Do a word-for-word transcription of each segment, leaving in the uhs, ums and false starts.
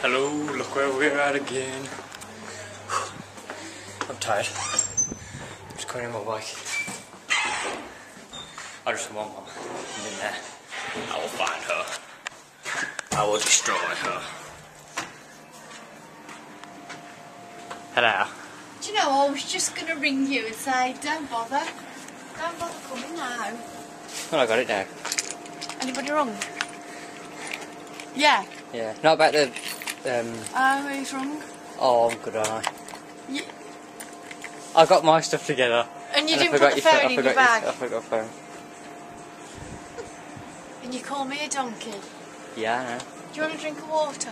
Hello, look where we're at again. I'm tired. I'm just going on my bike. I just want one. And then that, I will find her. I will destroy her. Hello. Do you know, I was just going to ring you and say, don't bother. Don't bother coming now. Well, I got it now. Anybody wrong? Yeah. Yeah. Not about the... Um, oh, who's wrong? Oh, I'm good, aren't I? You... I got my stuff together. And you and didn't put the phone in your bag? I forgot your phone. And you call me a donkey? Yeah, I know. Do you want a drink of water?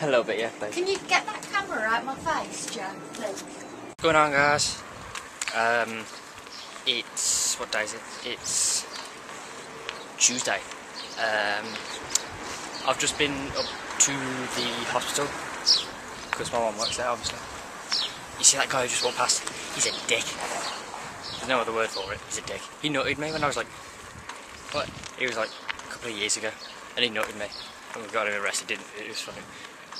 A little bit, yeah, please. Can you get that camera out my face, Joe, please? What's going on, guys? Um, it's... What day is it? It's... Tuesday. Um, I've just been up to the hospital because my mum works there, obviously. You see that guy who just walked past? He's a dick. There's no other word for it. He's a dick. He nutted me when I was like, what? It was like a couple of years ago, and he nutted me, and we got him arrested. Didn't it? It was funny.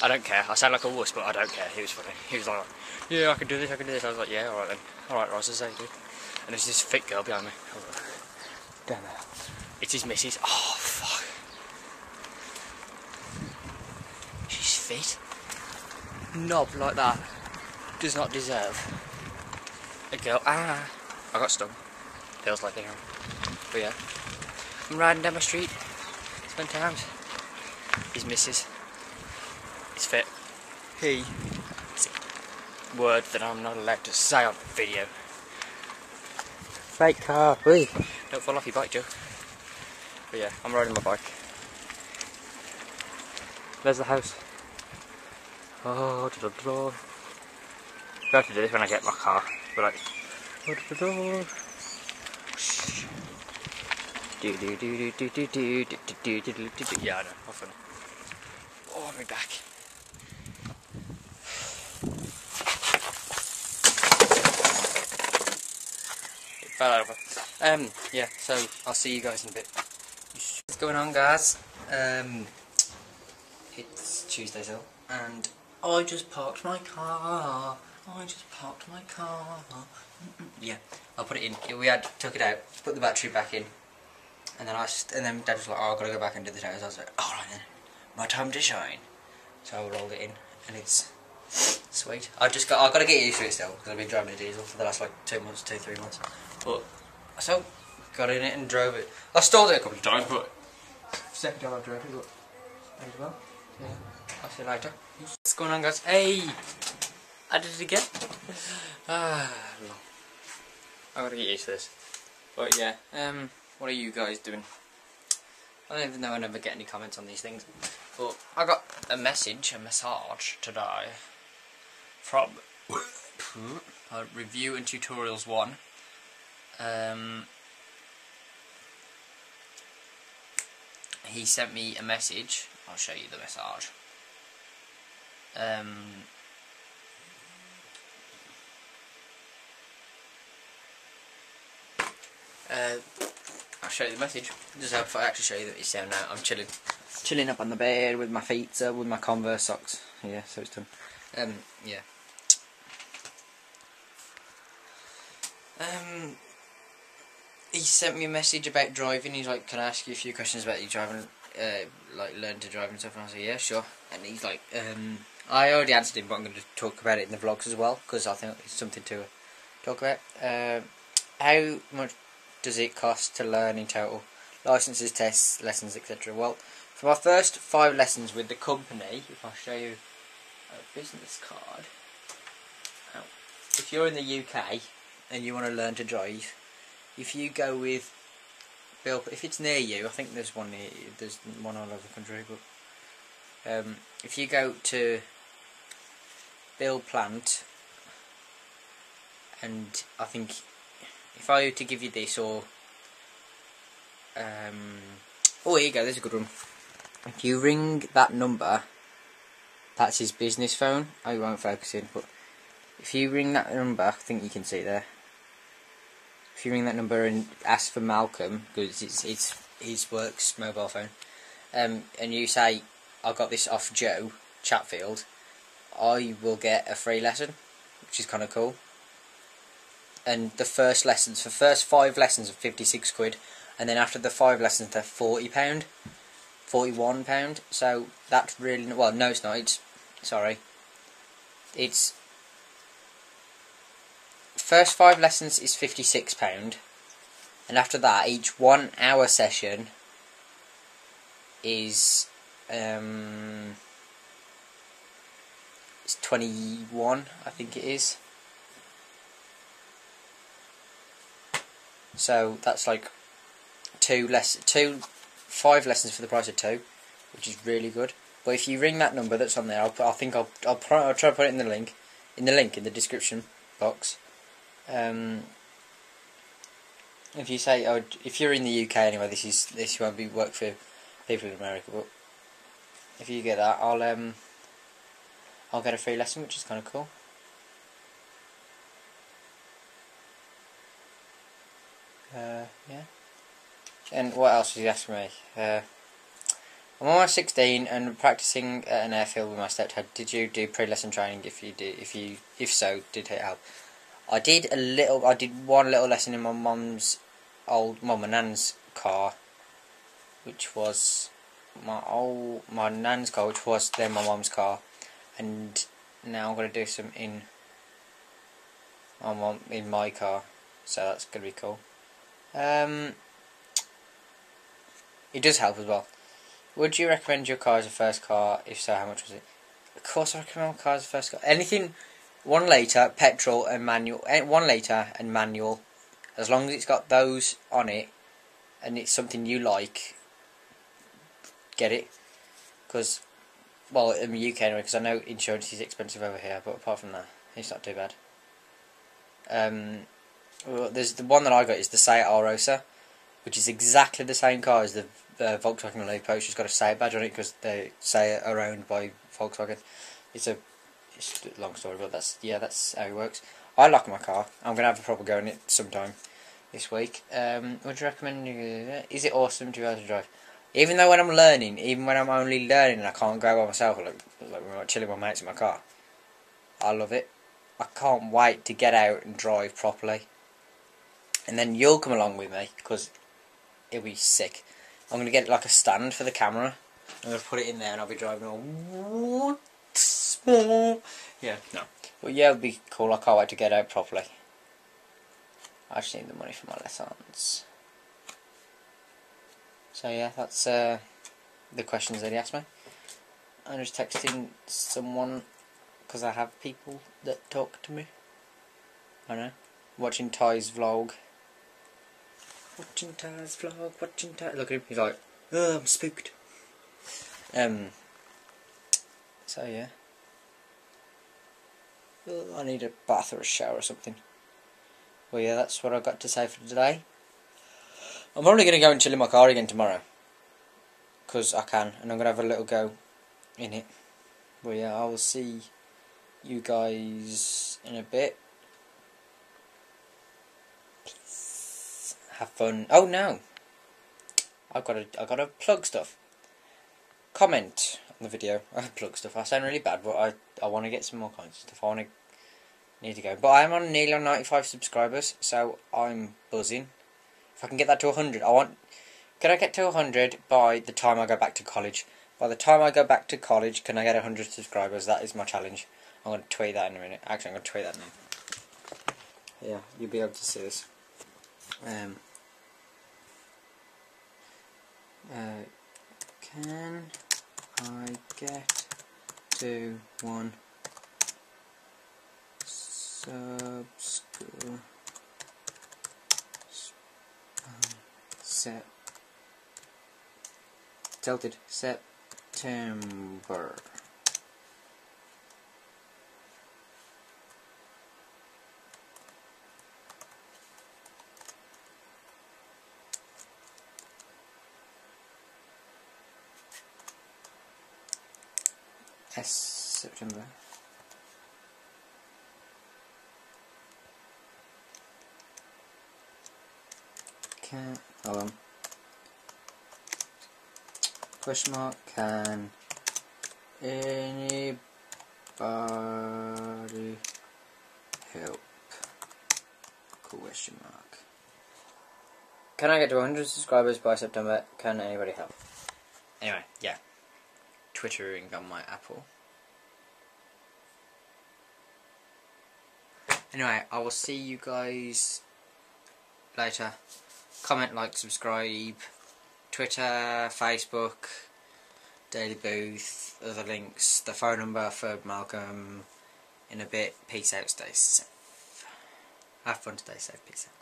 I don't care. I sound like a wuss, but I don't care. He was funny. He was like, yeah, I can do this. I can do this. I was like, yeah, all right then. All right, Ross, as I do. And there's this thick girl behind me. I was like, damn it. It's his missus. Oh, fuck. She's fit. Knob like that does not deserve a girl. Ah, I got stung. Feels like they are. But yeah. I'm riding down my street. Sometimes. His missus is fit. He. It's a word that I'm not allowed to say on video. Fake car, please. Don't fall off your bike, Joe. But yeah, I'm riding my bike. There's the house. Oh, da da da. I have to do this when I get my car. But like, oh, da da da. Do do do do do do do do do do do do. Yeah, I know. How funny. Oh, I'll be back. It fell over. Um, yeah. So I'll see you guys in a bit. What's going on, guys? Um, it's Tuesday still, and I just parked my car. I just parked my car. Mm-mm. Yeah, I'll put it in. We had took it out, put the battery back in, and then I and then Dad was like, "Oh, I've got to go back and do this out." So I was like, "All right then, my time to shine." So I rolled it in, and it's sweet. I just got I got to get used to it still because I've been driving a diesel for the last like two months, two three months, but so. Got in it and drove it. I stole it a couple of times, but second time I drove it, but as well. Yeah. I'll see you later. What's going on, guys? Hey, I did it again. Ah, no. I gotta get used to this. But yeah, um, what are you guys doing? I don't even know. I never get any comments on these things. But I got a message, a message today from uh, Review and Tutorials one. Um. He sent me a message. I'll show you the message. Um, uh, I'll show you the message. Just hope I actually show you that it's down now. I'm chilling, chilling up on the bed with my feet up, with my Converse socks. Yeah, so it's done. Um, yeah. Um. He sent me a message about driving. He's like, can I ask you a few questions about you driving, uh, like learn to drive and stuff? And I was like, yeah, sure. And he's like, um, I already answered him, but I'm going to talk about it in the vlogs as well, because I think it's something to talk about. Uh, how much does it cost to learn in total? Licenses, tests, lessons, et cetera. Well, for my first five lessons with the company, if I show you a business card, oh, if you're in the U K and you want to learn to drive, if you go with Bill, if it's near you, I think there's one near, there's one all over the country. But um, if you go to Bill Plant, and I think if I were to give you this, or um, oh, here you go. There's a good one. If you ring that number, that's his business phone. I won't focus in, but if you ring that number, I think you can see it there. If you ring that number and ask for Malcolm, because it's, it's his work's mobile phone, um, and you say, I got this off Joe, Chatfield, I will get a free lesson, which is kind of cool. And the first lessons, the first five lessons are fifty-six quid, and then after the five lessons they're forty pound, forty-one pound, so that's really, well no it's not, it's, sorry, it's, first five lessons is fifty-six pound, and after that each one hour session is um it's twenty-one, I think it is. So that's like two less two five lessons for the price of two, which is really good. But if you ring that number that's on there, I'll put, I think I'll I'll, put, I'll try to put it in the link, in the link in the description box. Um, if you say, oh, if you're in the U K anyway, this is this won't be work for people in America. But if you get that, I'll um I'll get a free lesson, which is kind of cool. Uh, yeah. And what else did you ask me? Uh, I'm almost sixteen and practicing at an airfield with my stepdad. Did you do pre-lesson training? If you did, if you if so, did it help? I did a little. I did one little lesson in my mum's old mum and nan's car, which was my old my nan's car, which was then my mum's car, and now I'm gonna do some in my mum in my car. So that's gonna be cool. Um. It does help as well. Would you recommend your car as a first car? If so, how much was it? Of course I recommend my car as a first car. Anything one litre, petrol and manual. One litre and manual. As long as it's got those on it and it's something you like, get it. Because, well, in the U K anyway, because I know insurance is expensive over here, but apart from that, it's not too bad. Um, well, there's the one that I got is the Seat Arosa, which is exactly the same car as the uh, Volkswagen Lopo. She's got a Seat badge on it because they Seat are owned by Volkswagen. It's a, it's a long story, but that's yeah, that's how it works. I like my car. I'm gonna have a proper go in it sometime this week. Um, would you recommend? Uh, is it awesome to be able to drive? Even though when I'm learning, even when I'm only learning, and I can't go by myself. Like like we're chilling with my mates in my car. I love it. I can't wait to get out and drive properly. And then you'll come along with me because it'll be sick. I'm going to get like a stand for the camera. I'm going to put it in there and I'll be driving all... Yeah, no. But yeah, it'll be cool. I can't wait to get out properly. I just need the money for my lessons. So yeah, that's uh, the questions that he asked me. I'm just texting someone because I have people that talk to me. I know. Watching Ty's vlog. Watching Ty's vlog, watching Ty. Look at him, he's like, oh, I'm spooked. Um. So, yeah. Oh, I need a bath or a shower or something. Well, yeah, that's what I got to say for today. I'm probably going to go and chill in my car again tomorrow. Because I can, and I'm going to have a little go in it. Well, yeah, I will see you guys in a bit. Have fun. Oh no, I've got to, I've got to plug stuff. Comment on the video. I plug stuff. I sound really bad, but I, I want to get some more comments and stuff. I want to need to go. But I'm on nearly on ninety-five subscribers, so I'm buzzing. If I can get that to a hundred, I want. Can I get to a hundred by the time I go back to college? By the time I go back to college, can I get a hundred subscribers? That is my challenge. I'm gonna tweet that in a minute. Actually, I'm gonna tweet that now. Yeah, you'll be able to see this. Um. Uh, can I get to one subscriber set tilted September? S September. Can hold on. Question mark. Can Anybody help? Question mark. Can I get to one hundred subscribers by September? Can anybody help? Anyway, yeah. Twittering on my Apple. Anyway, I will see you guys later. Comment, like, subscribe. Twitter, Facebook, Daily Booth, other links, the phone number for Malcolm. In a bit. Peace out, stay safe. Have fun today, safe, peace out.